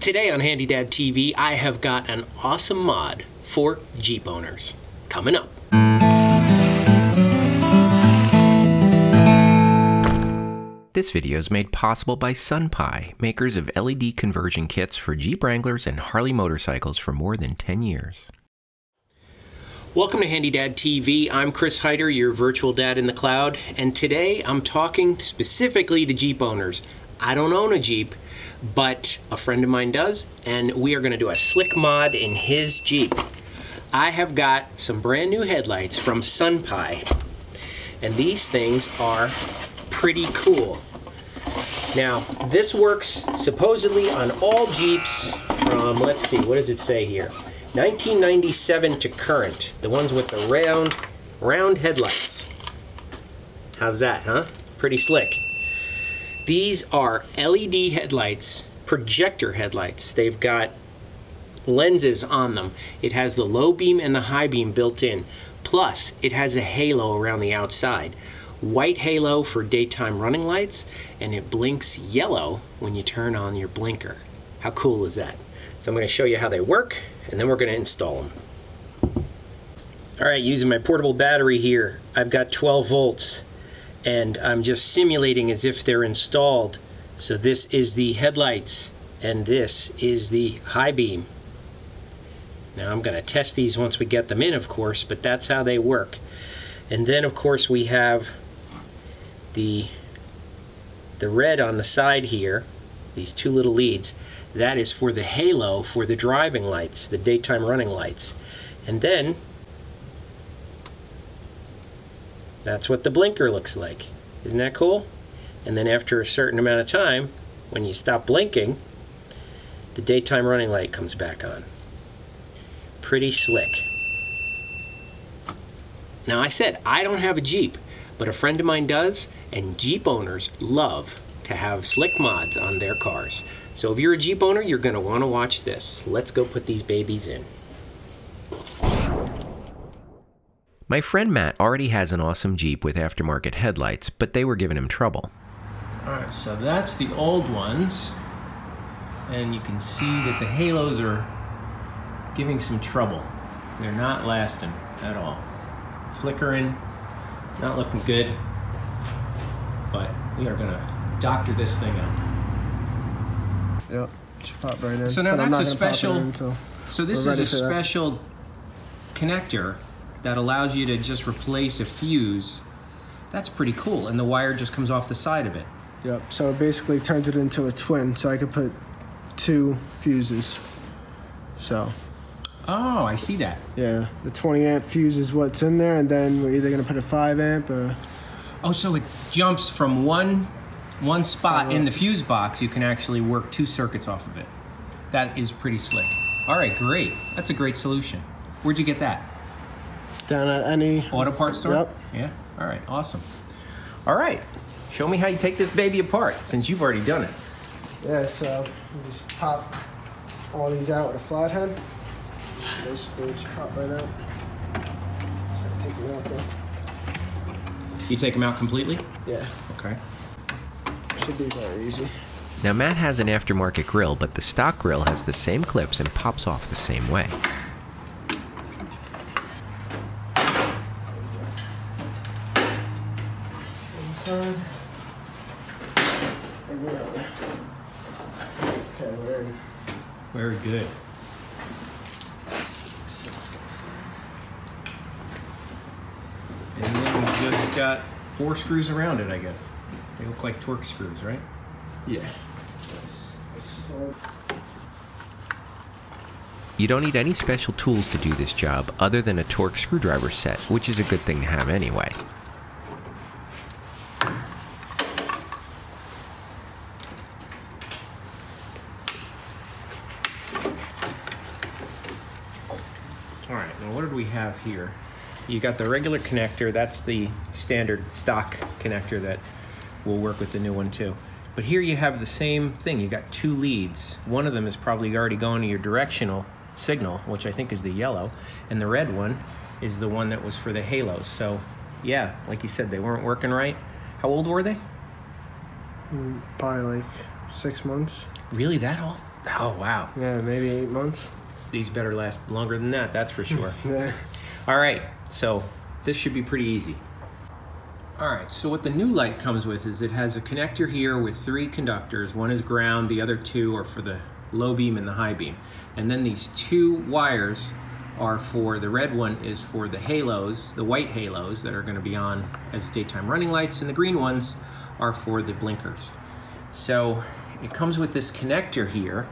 Today on Handy Dad TV, I have got an awesome mod for Jeep owners coming up. This video is made possible by Sunpie, makers of LED conversion kits for Jeep Wranglers and Harley motorcycles for more than 10 years. Welcome to Handy Dad TV. I'm Chris Heider, your virtual dad in the cloud, and today I'm talking specifically to Jeep owners. I don't own a Jeep, but a friend of mine does, and we are going to do a slick mod in his Jeep. I have got some brand new headlights from Sunpie, and these things are pretty cool. Now, this works supposedly on all Jeeps from, let's see, what does it say here? 1997 to current. The ones with the round headlights. How's that, huh? Pretty slick. These are LED headlights, projector headlights. They've got lenses on them. It has the low beam and the high beam built in. Plus, it has a halo around the outside. White halo for daytime running lights, and it blinks yellow when you turn on your blinker. How cool is that? So I'm going to show you how they work, and then we're going to install them. All right, using my portable battery here, I've got 12 volts, and I'm just simulating as if they're installed. So this is the headlights, and this is the high beam. Now I'm going to test these once we get them in, of course, but that's how they work. And then, of course, we have the red on the side here, these two little leads. That is for the halo for the driving lights, the daytime running lights. And then that's what the blinker looks like. Isn't that cool? And then after a certain amount of time, when you stop blinking, the daytime running light comes back on. Pretty slick. Now, I said I don't have a Jeep, but a friend of mine does, and Jeep owners love to have slick mods on their cars. So if you're a Jeep owner, you're going to want to watch this. Let's go put these babies in. My friend Matt already has an awesome Jeep with aftermarket headlights, but they were giving him trouble. All right, so that's the old ones, and you can see that the halos are giving some trouble. They're not lasting at all. Flickering, not looking good, but we are gonna doctor this thing up. Yep, should pop right in. So now that's a special, so this is a special connector that allows you to just replace a fuse. That's pretty cool, and the wire just comes off the side of it. Yep, so it basically turns it into a twin, so I could put two fuses, so. Oh, I see that. Yeah, the 20 amp fuse is what's in there, and then we're either gonna put a 5 amp or. Oh, so it jumps from one spot in the fuse box. You can actually work two circuits off of it. That is pretty slick. All right, great. That's a great solution. Where'd you get that? Down at any auto parts store. Yep. Yeah. All right. Awesome. All right. Show me how you take this baby apart, since you've already done it. Yeah. So we just pop all these out with a flathead. Basically, just pop right out. Take them out there. You take them out completely? Yeah. Okay. Should be very easy. Now, Matt has an aftermarket grill, but the stock grill has the same clips and pops off the same way. Inside. And then out there. Okay, we're in. Very good. And then we just got 4 screws around it, I guess. They look like Torx screws, right? Yeah. You don't need any special tools to do this job other than a Torx screwdriver set, which is a good thing to have anyway. All right, now what did we have here? You got the regular connector, that's the standard stock connector that will work with the new one too. But here you have the same thing, you got 2 leads. One of them is probably already going to your directional signal, which I think is the yellow, and the red one is the one that was for the halos. So yeah, like you said, they weren't working right. How old were they? Probably like 6 months. Really, that old? Oh, wow. Yeah, maybe 8 months. These better last longer than that, that's for sure. Yeah. All right, so this should be pretty easy. All right, so what the new light comes with is it has a connector here with 3 conductors. One is ground, the other 2 are for the low beam and the high beam. And then these 2 wires are for, the red one is for the halos, the white halos that are gonna be on as daytime running lights, and the green ones are for the blinkers. So it comes with this connector here.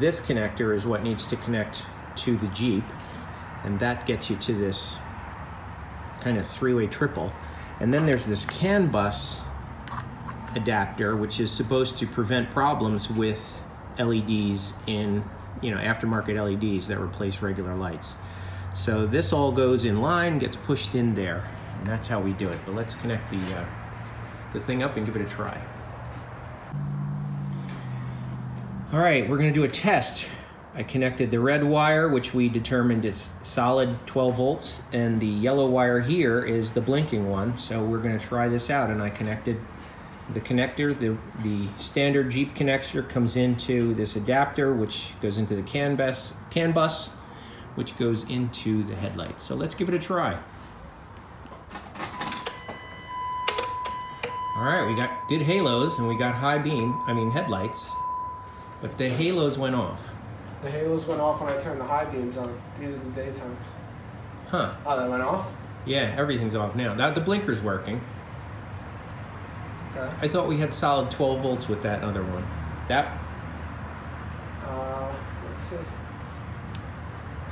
This connector is what needs to connect to the Jeep, and that gets you to this kind of 3-way triple. And then there's this CAN bus adapter, which is supposed to prevent problems with LEDs in, you know, aftermarket LEDs that replace regular lights. So this all goes in line, gets pushed in there, and that's how we do it. But let's connect the thing up and give it a try. All right, we're gonna do a test. I connected the red wire, which we determined is solid 12 volts, and the yellow wire here is the blinking one. So we're gonna try this out, and I connected the connector. The standard Jeep connector comes into this adapter, which goes into the CAN bus, which goes into the headlight. So let's give it a try. All right, we got good halos, and we got headlights. But the halos went off. The halos went off when I turned the high beams on. These are the daytimes. Huh. Oh, that went off? Yeah, everything's off now. Now the blinker's working. Okay. I thought we had solid 12 volts with that other one. That? Let's see.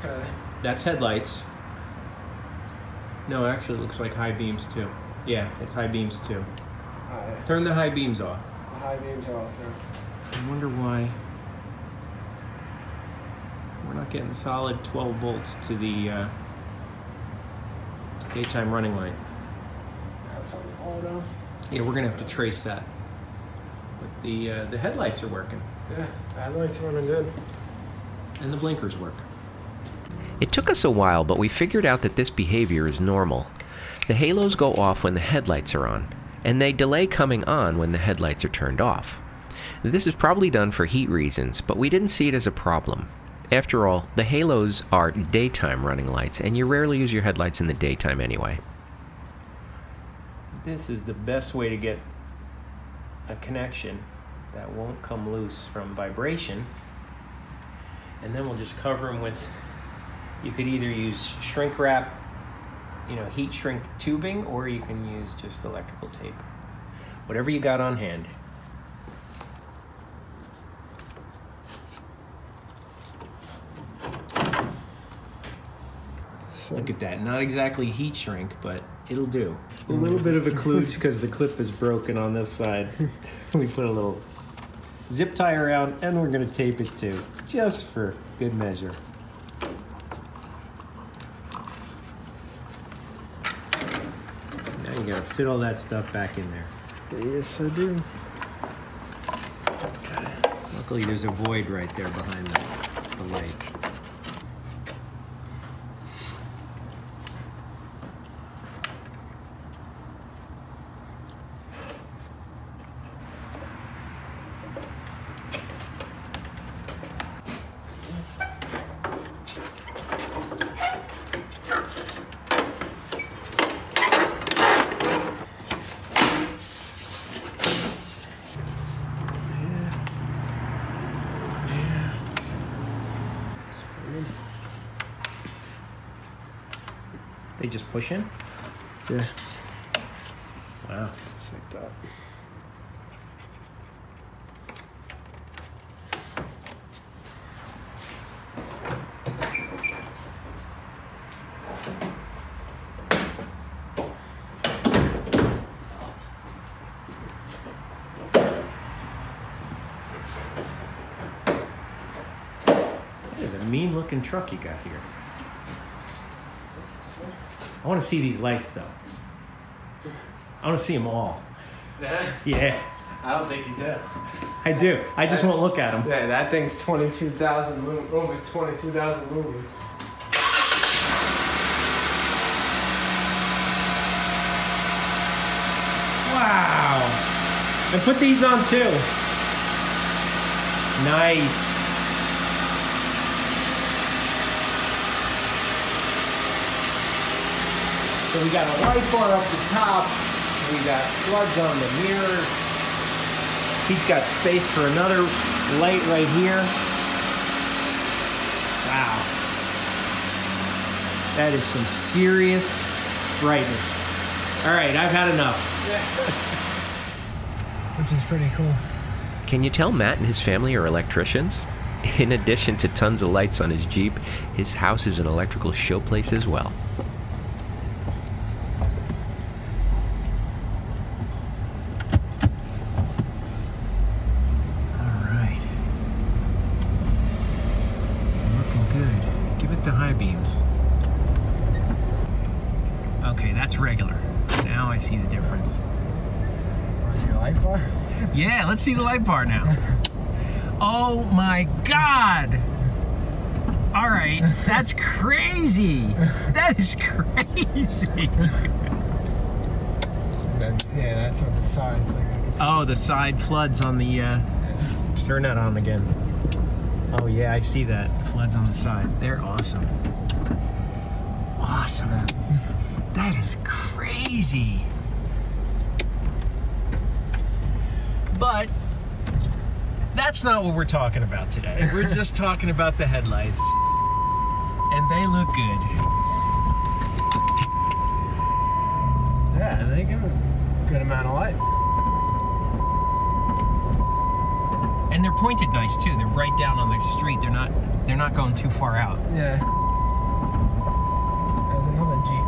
Okay. That's headlights. No, actually it looks like high beams too. Yeah, it's high beams too. Alright. Turn the high beams off. The high beams are off now. I wonder why we're not getting solid 12 volts to the daytime running light. That's on auto. Yeah, we're gonna have to trace that. But the headlights are working. Yeah, the headlights are running good. And the blinkers work. It took us a while, but we figured out that this behavior is normal. The halos go off when the headlights are on, and they delay coming on when the headlights are turned off. This is probably done for heat reasons, but we didn't see it as a problem. After all, the halos are daytime running lights, and you rarely use your headlights in the daytime anyway. This is the best way to get a connection that won't come loose from vibration. And then we'll just cover them with, you could either use shrink wrap, you know, heat shrink tubing, or you can use just electrical tape. Whatever you got on hand. Look at that, not exactly heat shrink, but it'll do. A little bit of a kludge because the clip is broken on this side. We put a little zip tie around, and we're gonna tape it too, just for good measure. Now you gotta fit all that stuff back in there. Yes, I do. Okay. Luckily there's a void right there behind the light. They just push in? Yeah. Wow. Just like that. That is a mean looking truck you got here. I want to see these lights, though. I want to see them all. Yeah? Yeah. I don't think you do. I do. I just won't look at them. Yeah, that thing's 22,000 lumens. Over 22,000 lumens. Wow. And put these on, too. Nice. So we got a light bar up the top. We got plugs on the mirrors. He's got space for another light right here. Wow. That is some serious brightness. All right, I've had enough. Which is pretty cool. Can you tell Matt and his family are electricians? In addition to tons of lights on his Jeep, his house is an electrical showplace as well. Yeah, let's see the light bar now. Oh my God! All right, that's crazy. That is crazy. Yeah, that's what the side's like. Oh, the side floods on the. Turn that on again. Oh yeah, I see that. Floods on the side. They're awesome. Awesome. That is crazy. But that's not what we're talking about today. We're just talking about the headlights. And they look good. Yeah, they give a good amount of light. And they're pointed nice too. They're right down on the street. They're not going too far out. Yeah. There's another Jeep.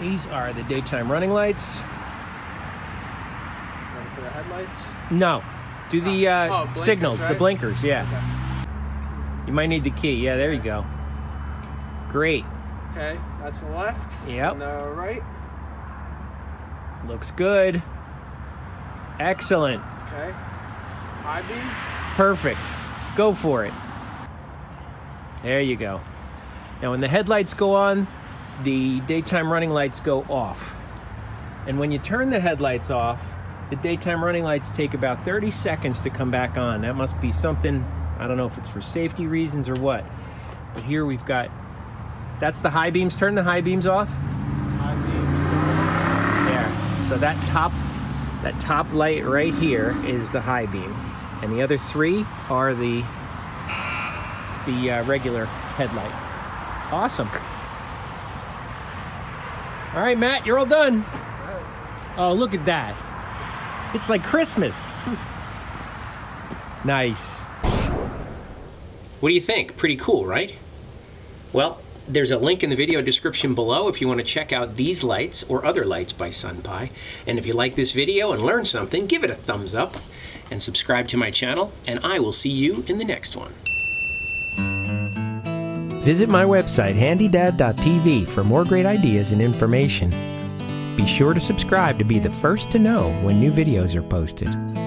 These are the daytime running lights. Ready for the headlights? No. Do the blinkers, signals, right? The blinkers, yeah. Okay. You might need the key. Yeah, there you go. Great. Okay, that's the left. Yep. And the right. Looks good. Excellent. Okay. High beam. Perfect. Go for it. There you go. Now when the headlights go on, the daytime running lights go off. And when you turn the headlights off, the daytime running lights take about 30 seconds to come back on. That must be something, I don't know if it's for safety reasons or what. But here we've got, that's the high beams. Turn the high beams off. High beams. There. So that top light right here is the high beam. And the other three are the regular headlight. Awesome. All right, Matt, you're all done. Oh, look at that. It's like Christmas. Nice. What do you think? Pretty cool, right? Well, there's a link in the video description below if you want to check out these lights or other lights by Sunpie. And if you like this video and learned something, give it a thumbs up and subscribe to my channel, and I will see you in the next one. Visit my website, handydad.tv, for more great ideas and information. Be sure to subscribe to be the first to know when new videos are posted.